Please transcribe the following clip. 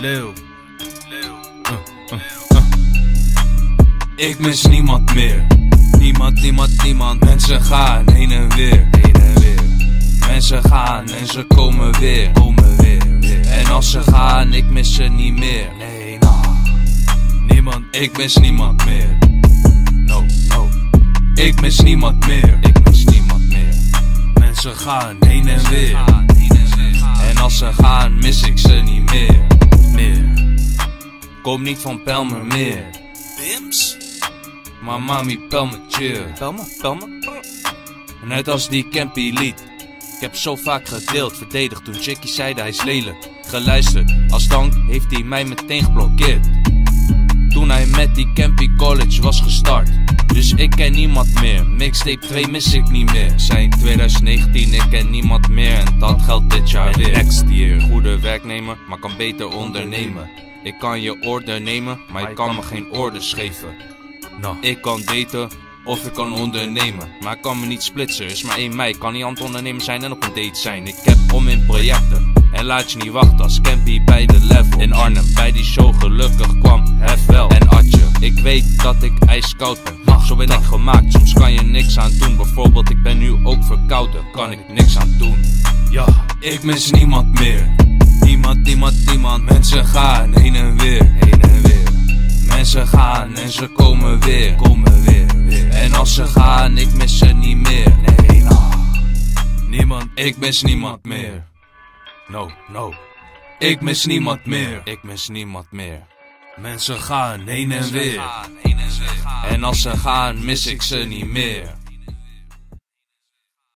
Leeuw. Ik mis niemand meer. Niemand, niemand, niemand. Mensen gaan heen en weer. Mensen gaan en ze komen weer. En als ze gaan, ik mis ze niet meer. Nee, nah. Niemand, ik mis niemand meer. No, no. Ik mis niemand meer. Ik mis niemand meer. Mensen gaan heen en weer. En als ze gaan, mis ik ze niet meer. Kom niet van Pelmer meer. Pims? Maar mami, Pelmer chill. Pelmer? Net als die campy lied. Ik heb zo vaak gedeeld, verdedigd toen chickie zeide hij is lelijk. Geluisterd, als dank heeft hij mij meteen geblokkeerd. Toen hij met die campy college was gestart. Dus ik ken niemand meer, mixtape 2 mis ik niet meer. Zijn 2019, ik ken niemand meer en dat geldt dit jaar weer. Next year, goede werknemer, maar kan beter ondernemen. Ik kan je order nemen, maar je kan me geen orders geven. No. Ik kan daten of ik kan ondernemen, maar ik kan me niet splitsen. Is maar één mij, kan niet aan het ondernemen zijn en op een date zijn. Ik heb om in projecten en laat je niet wachten als campy bij de level. In Arnhem bij die show gelukkig kwam Hef wel en Atje. Ik weet dat ik ijskoud ben. Zo ben ik gemaakt, soms kan je niks aan doen. Bijvoorbeeld ik ben nu ook verkouden, kan ik niks aan doen. Ja, ik mis niemand meer. Niemand, niemand, niemand. Mensen gaan heen en weer. Mensen gaan en ze komen weer. En als ze gaan, ik mis ze niet meer. Nee, nah. Niemand, ik mis niemand meer. No, no. Ik mis niemand meer. Ik mis niemand meer. Mensen gaan heen en weer. En als ze gaan, mis ik ze niet meer.